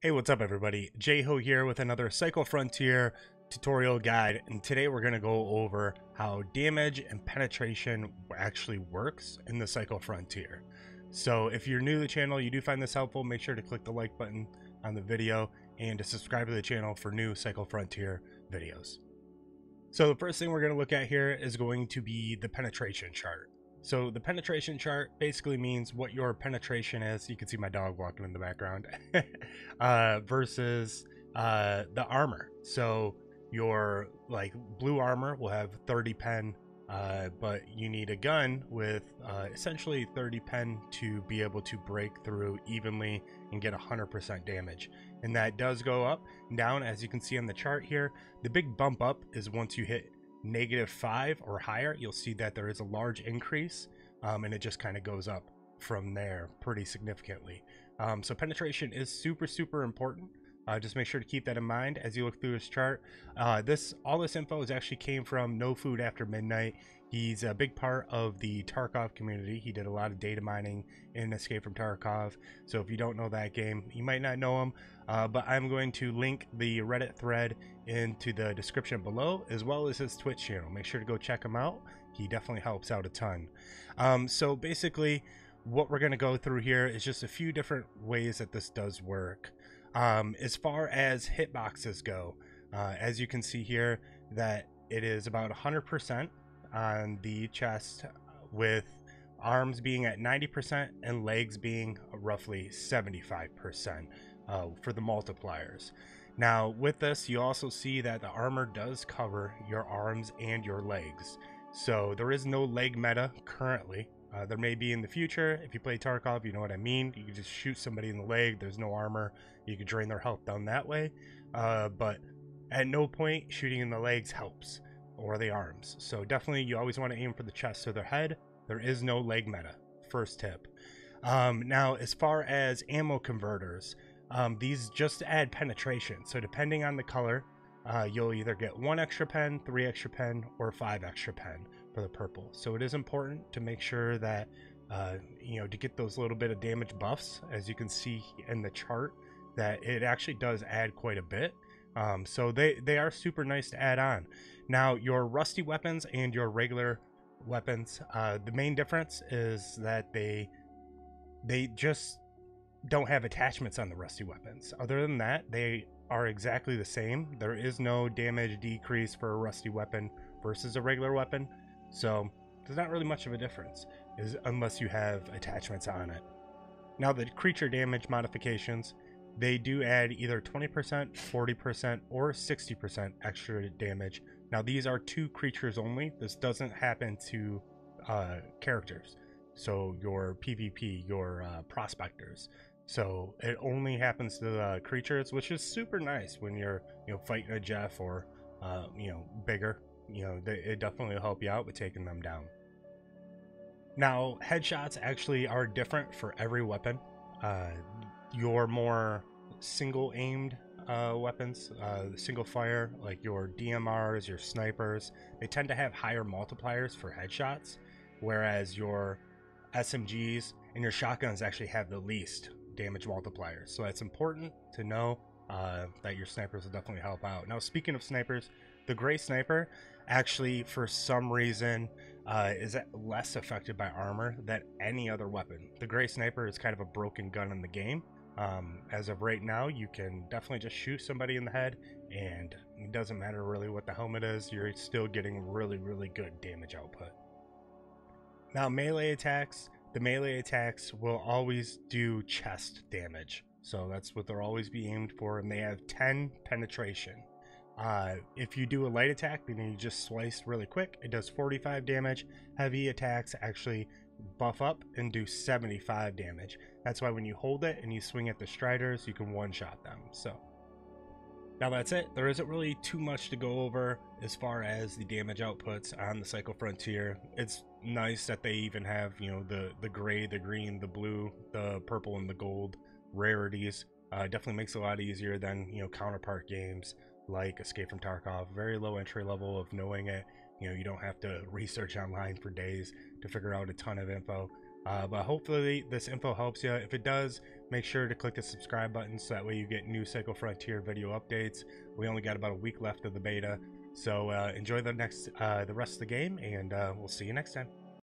Hey, what's up everybody? Jho here with another Cycle Frontier tutorial guide, and today we're going to go over how damage and penetration actually works in the Cycle Frontier. So if you're new to the channel, you do find this helpful, make sure to click the like button on the video and to subscribe to the channel for new Cycle Frontier videos. So the first thing we're going to look at here is going to be the penetration chart. So the penetration chart basically means what your penetration is. You can see my dog walking in the background versus the armor. So your like blue armor will have 30 pen, but you need a gun with essentially 30 pen to be able to break through evenly and get 100% damage. And that does go up and down, as you can see on the chart here. The big bump up is once you hit -5 or higher, you'll see that there is a large increase, and it just kind of goes up from there pretty significantly. So penetration is super important. Just make sure to keep that in mind as you look through this chart. All this info is actually came from No Food After Midnight. He's a big part of the Tarkov community. He did a lot of data mining in Escape from Tarkov. So if you don't know that game, you might not know him, but I'm going to link the Reddit thread into the description below, as well as his Twitch channel. Make sure to go check him out. He definitely helps out a ton. So basically what we're going to go through here is just a few different ways that this does work. As far as hitboxes go, as you can see here that it is about 100% on the chest, with arms being at 90% and legs being roughly 75% for the multipliers. Now with this, you also see that the armor does cover your arms and your legs, so there is no leg meta currently. There may be in the future. If you play Tarkov, you know what I mean. You can just shoot somebody in the leg, there's no armor, you can drain their health down that way, but at no point shooting in the legs helps, or the arms. So definitely you always want to aim for the chest or their head. There is no leg meta, first tip. Now as far as ammo converters, these just add penetration. So depending on the color, you'll either get 1 extra pen, 3 extra pen, or 5 extra pen for the purple. So it is important to make sure that you know, to get those little bit of damage buffs, as you can see in the chart, that it actually does add quite a bit. So they are super nice to add on. Now your rusty weapons and your regular weapons, the main difference is that they just don't have attachments on the rusty weapons. Other than that, they are exactly the same. There is no damage decrease for a rusty weapon versus a regular weapon, so there's not really much of a difference unless you have attachments on it. Now the creature damage modifications, they do add either 20%, 40%, or 60% extra damage. Now these are to creatures only. This doesn't happen to characters. So your PvP, your prospectors. So it only happens to the creatures, which is super nice when you're, you know, fighting a Jeff or you know, bigger. You know, it definitely will help you out with taking them down. Now headshots actually are different for every weapon. Your more single aimed weapons, single fire, like your DMRs, your snipers, they tend to have higher multipliers for headshots, whereas your SMGs and your shotguns actually have the least damage multipliers. So that's important to know, that your snipers will definitely help out. Now speaking of snipers, the Gray Sniper actually, for some reason, is less affected by armor than any other weapon. The Gray Sniper is kind of a broken gun in the game. As of right now, you can definitely just shoot somebody in the head, and it doesn't matter really what the helmet is, you're still getting really good damage output. Now melee attacks, the melee attacks will always do chest damage, so that's what they'll always be aimed for, and they have 10 penetration. If you do a light attack, then you just slice really quick, it does 45 damage. Heavy attacks actually buff up and do 75 damage. That's why when you hold it and you swing at the striders, you can one-shot them. So now that's it. There isn't really too much to go over as far as the damage outputs on the Cycle Frontier. It's nice that they even have, you know, the gray, the green, the blue, the purple, and the gold rarities. Definitely makes it a lot easier than, you know, counterpart games like Escape from Tarkov. Very low entry level of knowing it. You know, you don't have to research online for days to figure out a ton of info. But hopefully this info helps you. If it does, make sure to click the subscribe button so that way you get new Cycle Frontier video updates. We only got about a week left of the beta, so enjoy the rest of the game, and we'll see you next time.